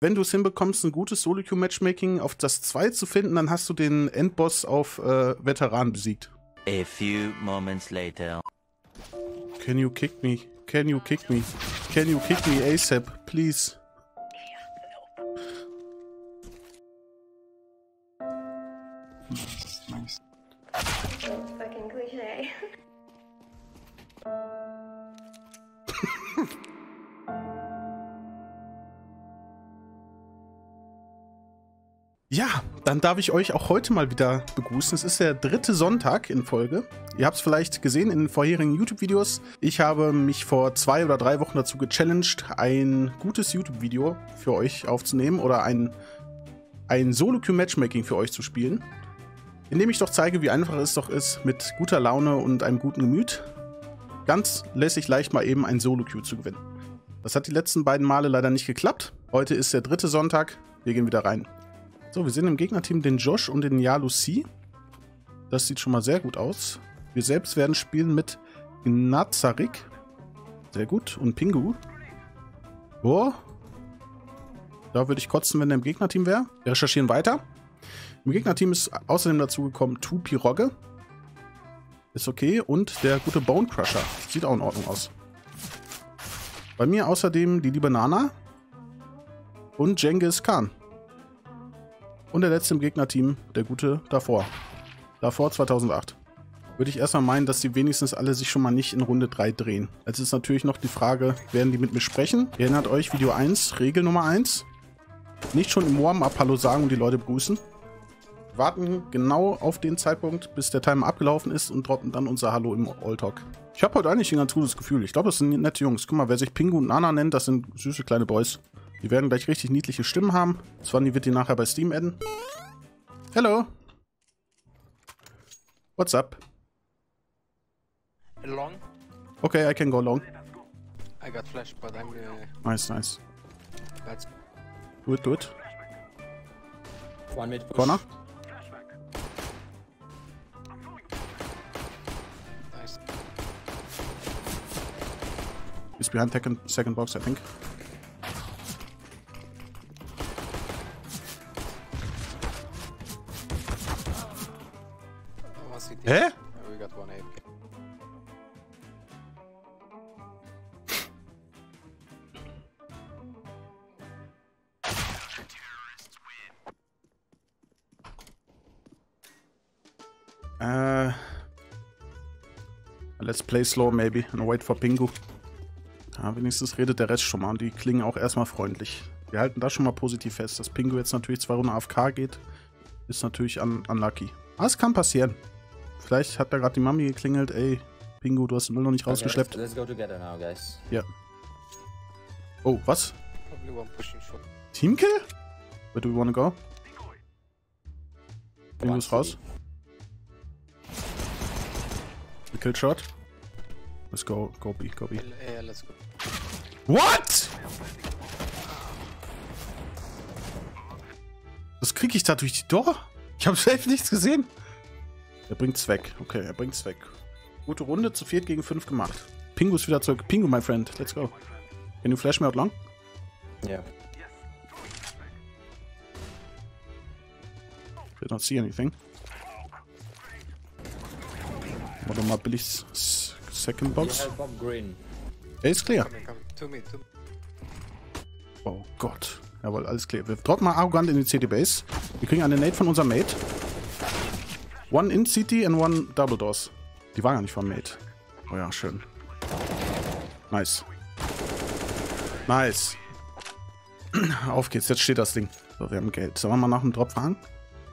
wenn du es hinbekommst, ein gutes Solo-Queue-Matchmaking auf das 2 zu finden, dann hast du den Endboss auf Veteran besiegt. A few moments later. Can you kick me? Can you kick me? Can you kick me ASAP, please? Nice. Fucking cliche. Ja, dann darf ich euch auch heute mal wieder begrüßen. Es ist der 3. Sonntag in Folge. Ihr habt es vielleicht gesehen in den vorherigen YouTube-Videos. Ich habe mich vor 2 oder 3 Wochen dazu gechallenged, ein gutes YouTube-Video für euch aufzunehmen oder ein Solo-Queue-Matchmaking für euch zu spielen, indem ich doch zeige, wie einfach es doch ist, mit guter Laune und einem guten Gemüt ganz lässig leicht mal eben ein Solo-Queue zu gewinnen. Das hat die letzten beiden Male leider nicht geklappt. Heute ist der 3. Sonntag. Wir gehen wieder rein. So, wir sehen im Gegnerteam den Josh und den Yalusi. Das sieht schon mal sehr gut aus. Wir selbst werden spielen mit Nazarik. Sehr gut. Und Pingu. Boah. Da würde ich kotzen, wenn er im Gegnerteam wäre. Wir recherchieren weiter. Im Gegnerteam ist außerdem dazu gekommen Pierogi. Ist okay. Und der gute Bone Crusher. Sieht auch in Ordnung aus. Bei mir außerdem die liebe Nana. Und Genghis Khan. Und der letzte im Gegnerteam, der gute Davor. Davor 2008. Würde ich erstmal meinen, dass die wenigstens alle sich schon mal nicht in Runde 3 drehen. Jetzt ist natürlich noch die Frage, werden die mit mir sprechen? Ihr erinnert euch, Video 1, Regel Nummer 1. Nicht schon im Warm-Up Hallo sagen und die Leute begrüßen. Warten genau auf den Zeitpunkt, bis der Timer abgelaufen ist und droppen dann unser Hallo im Alltalk. Ich habe heute eigentlich ein ganz gutes Gefühl. Ich glaube, das sind nette Jungs. Guck mal, wer sich Pingu und Nana nennt, das sind süße kleine Boys. Die werden gleich richtig niedliche Stimmen haben. Swanny wird die nachher bei Steam adden. Hello. What's up? Long. Okay, I can go long. I got flash, but I'm... Nice, nice. That's... Do it, do it. One mid push. Corner. Nice. He's behind second box, I think. Hä? Let's play slow maybe and wait for Pingu. Ja, wenigstens redet der Rest schon mal und die klingen auch erstmal freundlich. Wir halten das schon mal positiv fest. Dass Pingu jetzt natürlich 2 Runden AFK geht, ist natürlich unlucky. Aber es kann passieren. Vielleicht hat da gerade die Mami geklingelt. Ey, Pingu, du hast den Müll noch nicht rausgeschleppt. Let's go together now, guys. Ja. Oh, was? Teamkill? Where do we wanna go? Pingu ist raus. The kill shot. Let's go, go B. Let's go. What? Was krieg ich da durch die Tore? Ich habe selbst nichts gesehen. Er bringt's weg. Okay, er bringt's weg. Gute Runde, zu 4 gegen 5 gemacht. Pingu ist wieder zurück. Pingu, my friend. Let's go. Can you flash me out long? Yeah. Did not see anything. Warte mal, billig second box. Er ist clear. Oh Gott. Jawohl, alles clear. Wir droppen mal arrogant in die CT-Base. Wir kriegen eine Nade von unserem Mate. One in CT and one double doors. Die war gar nicht vom Mate. Oh ja, schön. Nice. Nice. Auf geht's, jetzt steht das Ding. So, wir haben Geld. Sollen wir mal nach dem Drop fragen?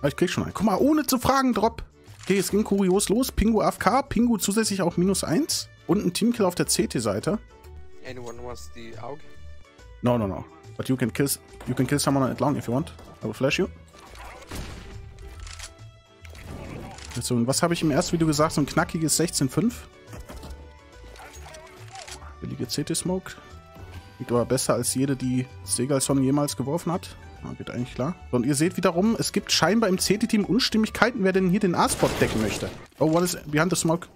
Ah, ich krieg schon einen. Guck mal, ohne zu fragen, Drop. Okay, es ging kurios los. Pingu AFK, Pingu zusätzlich auch -1. Und ein Teamkill auf der CT-Seite. Anyone wants the AUG? No, no, no. But you can kill someone at long if you want. I will flash you. So, und was habe ich im ersten Video gesagt? So ein knackiges 16,5. Billige CT-Smoke. Liegt aber besser als jede, die Segalson jemals geworfen hat. Ah, geht eigentlich klar. So, und ihr seht wiederum, es gibt scheinbar im CT-Team Unstimmigkeiten, wer denn hier den A-Spot decken möchte. Oh, what is behind the smoke?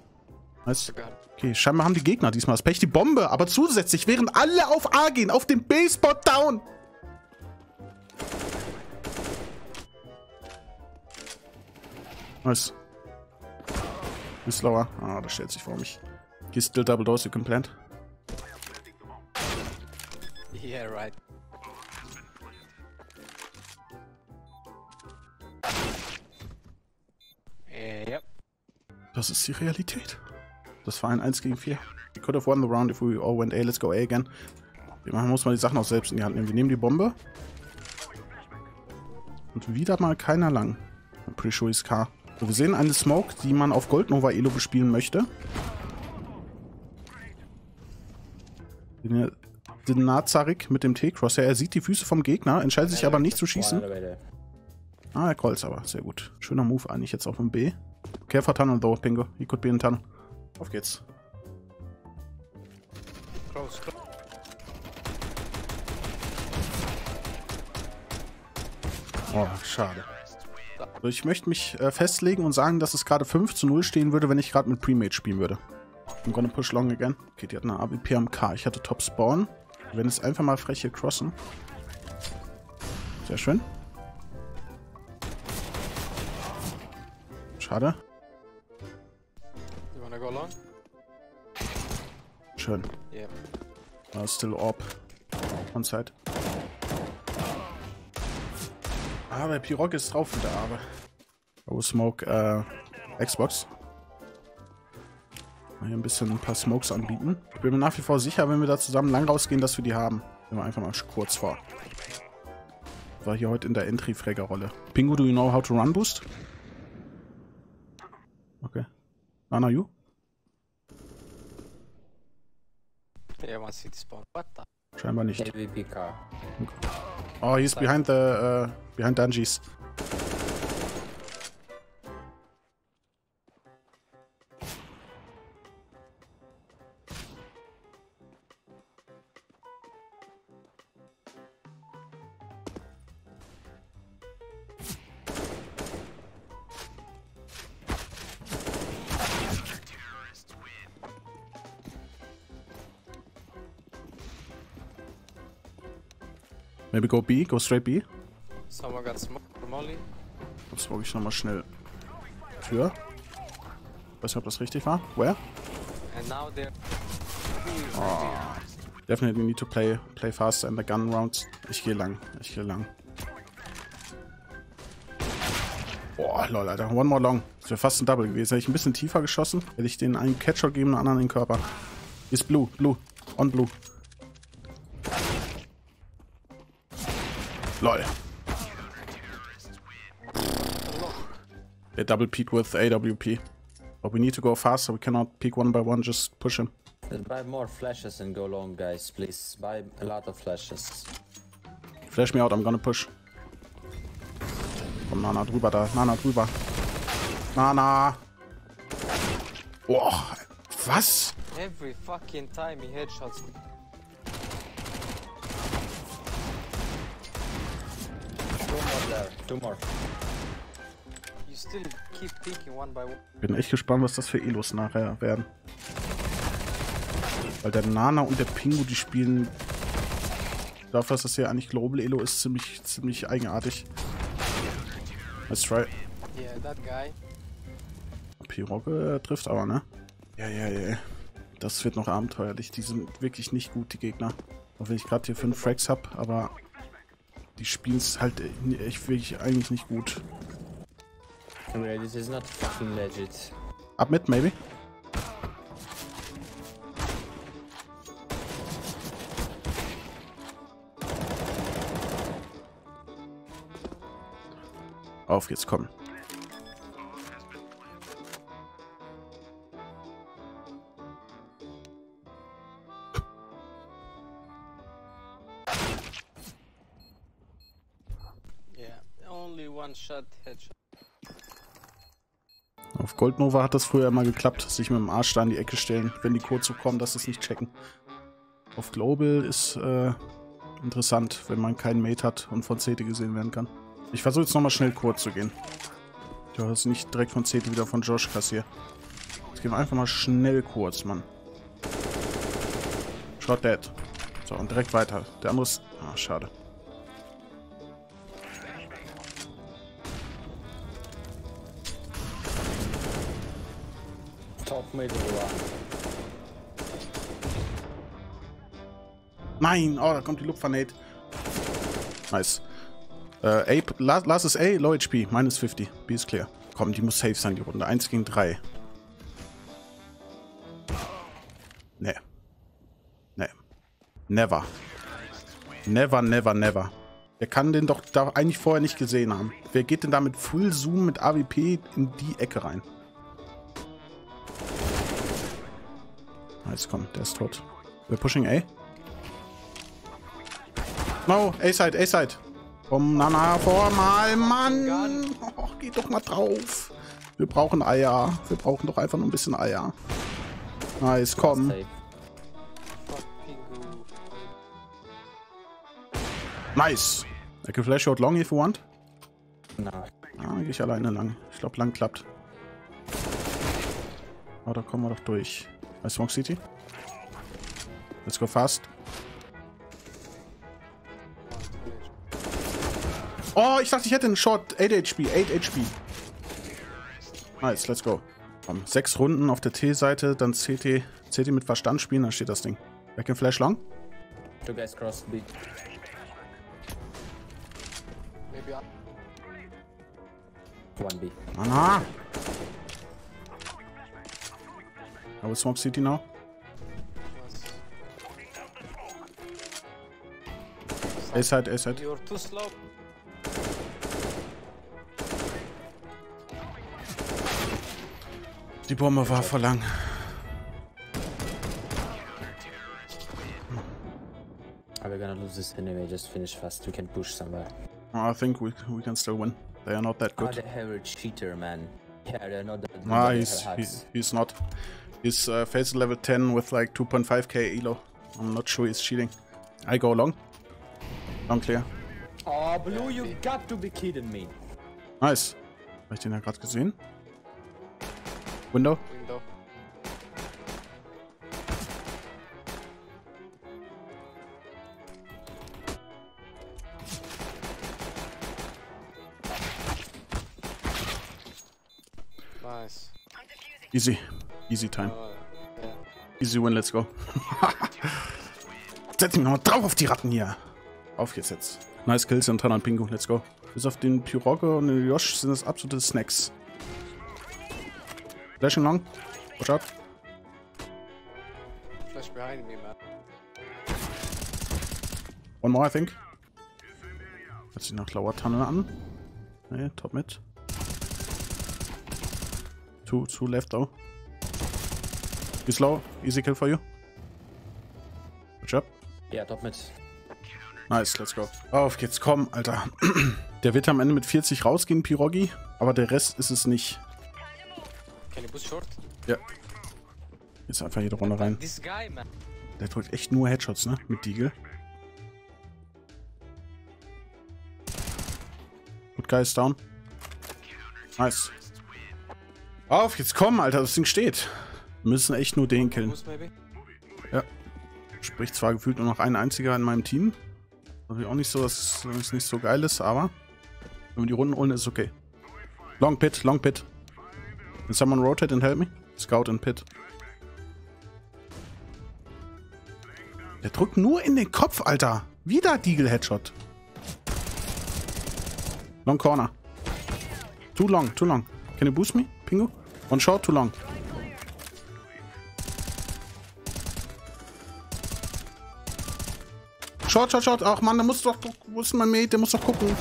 Nice. Okay, scheinbar haben die Gegner diesmal das Pech. Die Bombe, aber zusätzlich, während alle auf A gehen, auf den B-Spot down. Nice. Ist slower. Ah, das stellt sich vor mich. He's still double doors, you can plant. Yeah, right. Yep. Das ist die Realität. Das war ein 1 gegen 4. We could have won the round if we all went A, let's go A again. Wir muss mal die Sachen auch selbst in die Hand nehmen. Wir nehmen die Bombe. Und wieder mal keiner lang. I'm pretty sure he's car. So, wir sehen eine Smoke, die man auf Goldnova Elo bespielen möchte. Den Nazarik mit dem T-Cross. Ja, er sieht die Füße vom Gegner, entscheidet sich aber nicht zu schießen. Ah, er call's aber. Sehr gut. Schöner Move eigentlich jetzt auf dem B. Careful tunnel though, Pingu. He could be in tunnel. Auf geht's. Close, close. Oh, schade. So, ich möchte mich festlegen und sagen, dass es gerade 5:0 stehen würde, wenn ich gerade mit Premade spielen würde. I'm gonna push long again. Okay, die hat eine AWP am K. Ich hatte Top Spawn. Wir werden es einfach mal frech hier crossen. Sehr schön. Schade. You wanna go long? Schön. Yeah. Still orb. One side. Ah, der Pierogi ist drauf mit der Arme. Oh, Smoke, Xbox. Mal hier ein bisschen ein paar Smokes anbieten. Ich bin mir nach wie vor sicher, wenn wir da zusammen lang rausgehen, dass wir die haben. Gehen wir einfach mal kurz vor. War hier heute in der Entry-Fragger-Rolle. Pingu, do you know how to run boost? Okay. Nana, you? Yeah, one city spawn. What the? Scheinbar nicht. Okay. Oh, he's behind the... behind Dungeons. Maybe go B, go straight B. Someone got smoke, Molly. Das brauche ich nochmal schnell. Für. Ich weiß nicht, ob das richtig war. Where? And now they're... Oh. Definitely need to play faster in the gun rounds. Ich gehe lang, ich gehe lang. Boah, lol, Alter. One more long. Das wäre fast ein Double gewesen. Hätte ich ein bisschen tiefer geschossen, hätte ich den einen Catcher geben, den anderen in den Körper. Ist blue, blue. On blue. Lol. They double peek with AWP. But we need to go faster, we cannot peek one by one, just push him. Buy more flashes and go long, guys, please. Buy a lot of flashes. Flash me out, I'm gonna push. Komm, Nana drüber da, Nana drüber. Nana! Boah, was? Every fucking time he headshots. Two more. You still keep peeking one by one. Bin echt gespannt, was das für Elos nachher werden. Weil der Nana und der Pingu, die spielen... Dafür, dass das hier eigentlich Global Elo ist, ziemlich eigenartig. Let's try. Yeah, that guy. Pierogi trifft aber, ne? Ja, ja, ja. Das wird noch abenteuerlich. Die sind wirklich nicht gut, die Gegner. Auch wenn ich gerade hier 5 Frags habe, aber... Die spielen es halt echt wirklich eigentlich nicht gut. This is not fucking legit. Ab mit, maybe? Auf geht's, komm. Auf Goldnova hat das früher immer geklappt, sich mit dem Arsch da in die Ecke stellen, wenn die kurz so kommen, dass sie es nicht checken. Auf Global ist interessant, wenn man keinen Mate hat und von CT gesehen werden kann. Ich versuche jetzt nochmal schnell kurz zu gehen. Ich hoffe, dass ich nicht direkt von CT wieder von Josh kassiere. Jetzt gehen wir einfach mal schnell kurz, Mann. Shot dead. So, und direkt weiter. Der andere ist... Ah, schade. Mówmy i do góra. Nein! Oh, da kommt die Luftgranate. Nice. Ape, lass es A, low HP, minus 50. B ist clear. Komm, die muss safe sein, die Runde. 1 gegen 3. Nee. Nee. Never. Never, never, never. Wer kann den doch da eigentlich vorher nicht gesehen haben? Wer geht denn da mit Full Zoom, mit AWP in die Ecke rein? Nice, komm, der ist tot. We're pushing A. No, A-Side, A-Side. Komm, Nana, vor mal, Mann. Oh, geh doch mal drauf. Wir brauchen Eier. Wir brauchen doch einfach nur ein bisschen Eier. Nice, komm. Nice. I can flash out long if you want. Nein. Ah, gehe ich alleine lang. Ich glaube, lang klappt. Oh, da kommen wir doch durch. I smoke City. Let's go fast. Oh, ich dachte, ich hätte einen Shot. 8 HP, 8 HP. Nice, let's go. Komm, 6 Runden auf der T-Seite, dann CT. CT mit Verstand spielen, dann steht das Ding. Back in Flash Long. Two guys cross B. Maybe one B. Aha! I will smoke CT now. A-Side, A-Side. You're too slow. Die Bombe war vor lang. We're gonna lose this anyway. Just finish fast. We can push somewhere. I think we can still win. They are not that good. They have a cheater, man. Yeah, they're not that good. Ah, he's not. He's face level 10 with like 2.5k elo. I'm not sure he's cheating. I go long. Long clear. Oh, Blue, you got to be kidding me. Nice. Hab ich den ja gerade gesehen? Window? Window. Nice. Easy. Easy time. Yeah. Easy win, let's go. Setz mich nochmal drauf auf die Ratten hier. Auf geht's jetzt. Nice Kills und Nana und Pingu, let's go. Bis auf den Pierogi und den Josh sind das absolute Snacks. Flashing long. Watch out. Flash behind me, man. One more, I think. Hört sich nach lauer Tunnel an. Nee, top mit. Two left, though. He's low. Easy kill for you. Watch up. Ja, top mit. Nice, let's go. Auf geht's, komm, Alter. Der wird am Ende mit 40 rausgehen, Pierogi. Aber der Rest ist es nicht. Ja. Jetzt einfach jede Runde rein. Der drückt echt nur Headshots, ne? Mit Deagle. Good guy is down. Nice. Auf, jetzt komm, Alter, das Ding steht. Wir müssen echt nur den killen. Ja. Sprich, zwar gefühlt nur noch ein einziger in meinem Team. Also auch nicht so, dass es nicht so geil ist, aber wenn wir die Runden holen, ist es okay. Long Pit, Long Pit. Can someone rotate and help me? Scout and Pit. Der drückt nur in den Kopf, Alter. Wieder Deagle Headshot. Long corner. Too long, too long. Can you boost me, Pingu? One shot, too long. Short, short, short. Ach man, da muss doch... Wo ist mein Mate? Der muss doch gucken.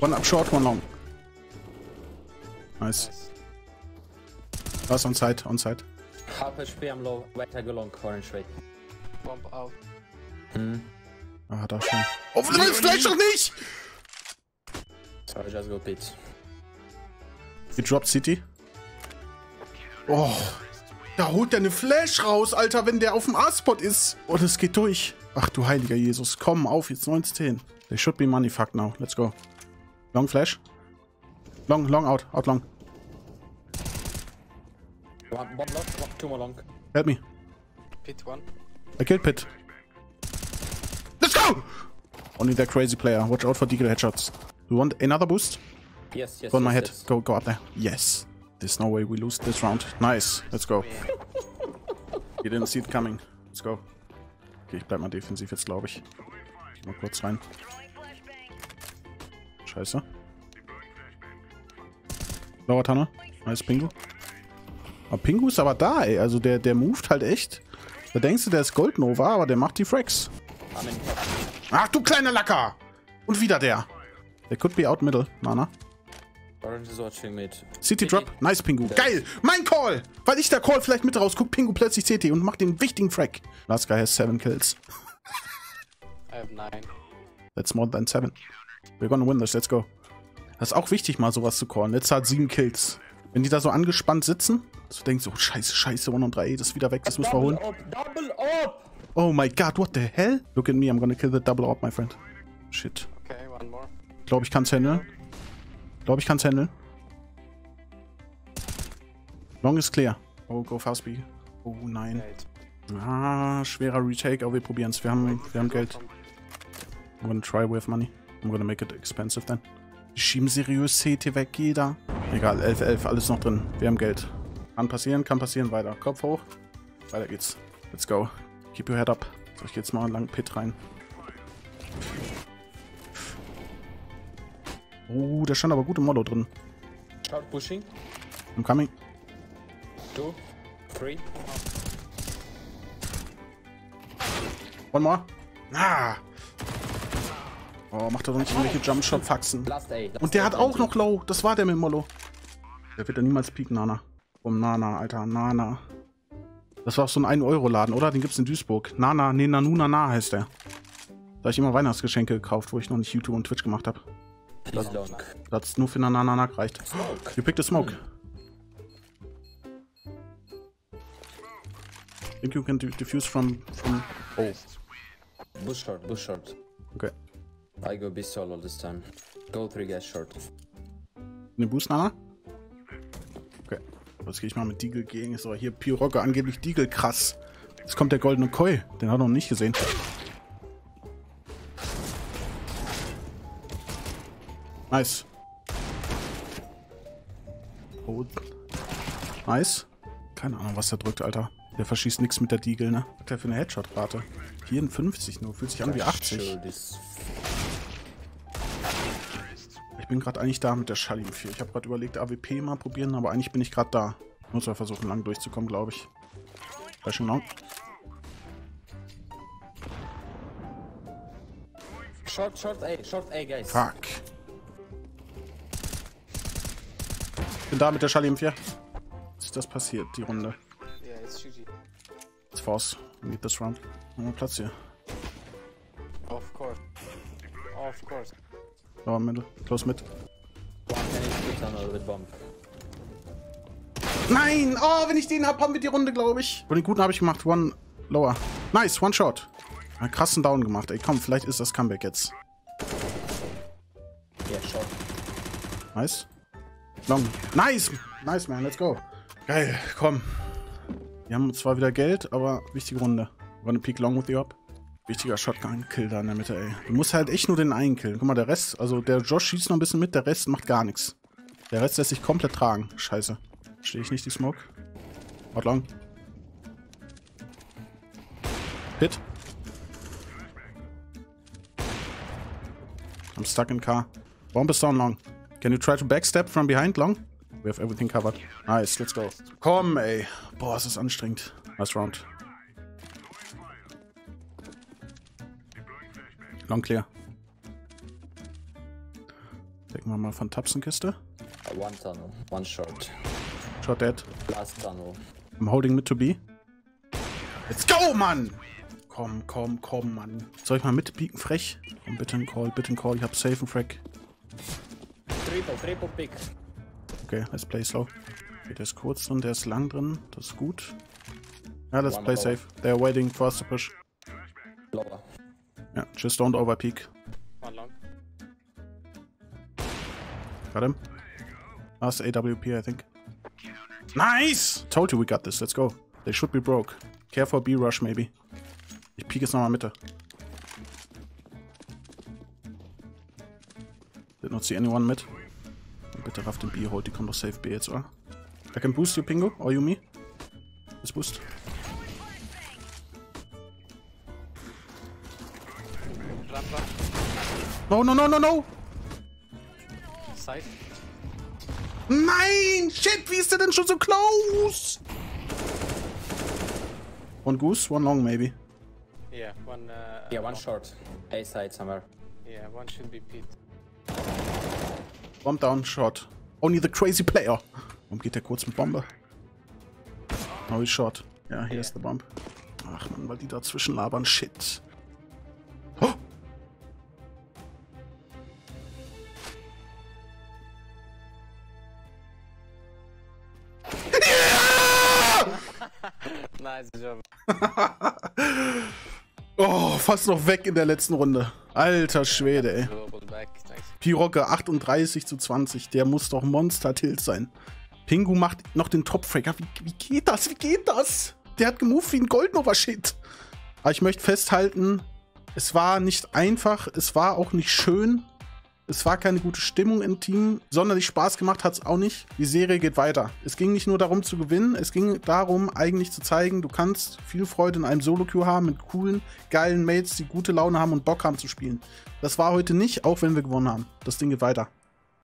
One up short, one long. Nice. Was? On side, on side. Halb HP am Low, weiter long, orange way. Bomb out. Hm. Ah, da schon. Oh, vielleicht doch nicht! Sorry, just go pit. He dropped City. Oh, da holt der eine Flash raus, Alter, wenn der auf dem A-Spot ist. Und es geht durch. Ach du heiliger Jesus, komm auf, jetzt 9-10. They should be money fucked now, let's go. Long Flash. Long, long out, out long. One lock, two more long. Help me. Pit one. I killed Pit. Let's go! Only that crazy player. Watch out for deagle headshots. You want another boost? Yes, yes. Go on my head. Yes. Go up there. Yes. There's no way we lose this round. Nice, let's go. You didn't see it coming. Let's go. Okay, ich bleib mal defensiv jetzt, glaube ich. Ich geh mal kurz rein. Scheiße. Blauer Tanner. Nice, Pingu. Aber Pingu ist aber da, ey. Also der moved halt echt. Da denkst du, der ist Goldnova, aber der macht die Frags. Ach, du kleiner Lacker! Und wieder der. Der could be out middle, Nana. CT Drop, nice Pingu. Geil! Mein Call! Weil ich da Call vielleicht mit raus, guckt Pingu plötzlich CT und macht den wichtigen Frag. Last guy has 7 kills. I have 9. That's more than 7. We're gonna win this, let's go. Das ist auch wichtig, mal sowas zu callen. Letzter hat 7 Kills. Wenn die da so angespannt sitzen, so denkst du, oh, scheiße, 1 und 3, das ist wieder weg, das müssen wir holen. Double up! Oh my god, what the hell? Look at me, I'm gonna kill the double up, my friend. Shit. Okay, one more. Ich glaube, ich kann's handeln. Long is clear. Oh, go fast B. Oh nein. Ah, schwerer Retake, aber wir probieren's. Wir haben Geld. I'm gonna try with money. I'm gonna make it expensive then. Die schieben seriös CT weg, jeder. Egal, 11-11, alles noch drin. Wir haben Geld. Kann passieren, weiter. Kopf hoch. Weiter geht's. Let's go. Keep your head up. So, ich geh jetzt mal lang Pit rein. Oh, da stand aber gute Molo drin. Start pushing. I'm coming. 2, 3. One more. Ah! Oh, macht er doch nicht irgendwelche Jumpshot-Faxen. Und der hat auch noch Low. Das war der mit Molo. Der wird ja niemals pieken, Nana. Oh, Nana, Alter. Nana. Das war auch so ein 1-Euro-Laden, oder? Den gibt's in Duisburg. Nana, nee, Nana heißt der. Da hab ich immer Weihnachtsgeschenke gekauft, wo ich noch nicht YouTube und Twitch gemacht habe. Das hat's nur für Nana gereicht. You picked a smoke. Think you can diffuse from... Oh. Bush short. Okay. I go B solo this time. Go 3 guys short. Ne Boost, Nana? Okay. Jetzt gehe ich mal mit Deagle gegen. Ist aber hier Pierogi, angeblich Deagle, krass. Jetzt kommt der goldene Koi. Den hat er noch nicht gesehen. Nice. Oh. Nice. Keine Ahnung, was der drückt, Alter. Der verschießt nichts mit der Deagle, ne? Was hat der für eine Headshot-Rate? 54 nur. Fühlt sich an wie 80. Ich bin gerade eigentlich da mit der Schalim 4. Ich habe gerade überlegt, AWP mal probieren, aber eigentlich bin ich gerade da. Muss mal versuchen, lang durchzukommen, glaube ich. Flashing long. Short A, guys. Fuck. Ich bin da mit der Schalim 4. Ist das passiert, die Runde? Yeah, it's GG. It's force. We need this round. Haben wir Platz hier? Of course. Oh, middle. Close mid. Nein! Oh, wenn ich den hab, haben wir die Runde, glaube ich. Von den guten habe ich gemacht. One lower. Nice, one shot. Einen krassen Down gemacht. Ey, komm, vielleicht ist das Comeback jetzt. Yeah, short. Nice. Long. Nice! Nice, man. Let's go. Geil, komm. Wir haben zwar wieder Geld, aber wichtige Runde. We're gonna peek long with the op. Wichtiger Shotgun-Kill da in der Mitte, ey. Du musst halt echt nur den einen killen. Guck mal, der Rest, also der Josh schießt noch ein bisschen mit, der Rest macht gar nichts. Der Rest lässt sich komplett tragen. Scheiße. Stehe ich nicht, die Smoke. Out long. Hit. I'm stuck in car. Bomb is down long. Can you try to backstep from behind long? We have everything covered. Nice, let's go. Komm, ey. Boah, es ist anstrengend. Nice round. Long clear. Denken wir mal von Tapsenkiste. One tunnel, one short. Short dead. Last tunnel. I'm holding mid to B. Let's go, Mann! Komm, Mann. Soll ich mal mitpieken, frech? Komm, bitte ein Call. Ich hab safe and frag. Triple pick. Okay, let's play slow. Okay, der ist kurz drin, der ist lang drin. Das ist gut. Ja, let's play safe. They're waiting for us to push. Lower. Yeah, just don't overpeak. One long. Got him. Last AWP, I think. Nice! Told you we got this. Let's go. They should be broke. Care for B rush, maybe. Ich peek jetzt nochmal Mitte. Did not see anyone mid. Bitte raff den B, holt. Die kommt doch safe B jetzt, oder? I can boost you, Pingu, or you me. Let's boost. No, no, no, no, no! Side. Nein! Shit, wie ist der denn schon so close? One goose, one long maybe. Yeah, one... yeah, one short. A side somewhere. Yeah, one should be pit. Bomb down, short. Only the crazy player. Warum geht der kurz mit Bombe? Now he's short. Ja, yeah, hier ist der Bomb. Ach man, weil die dazwischen labern. Shit. Oh! Nice job. Oh, fast noch weg in der letzten Runde. Alter Schwede, ey. Pierogi 38:20. Der muss doch Monster-Tilt sein. Pingu macht noch den Top-Fragger. Wie geht das? Wie geht das? Der hat gemoved wie ein Goldnova-Shit. Aber ich möchte festhalten, es war nicht einfach. Es war auch nicht schön. Es war keine gute Stimmung im Team. Sonderlich Spaß gemacht hat es auch nicht. Die Serie geht weiter. Es ging nicht nur darum zu gewinnen. Es ging darum, eigentlich zu zeigen, du kannst viel Freude in einem Solo-Queue haben mit coolen, geilen Mates, die gute Laune haben und Bock haben zu spielen. Das war heute nicht, auch wenn wir gewonnen haben. Das Ding geht weiter.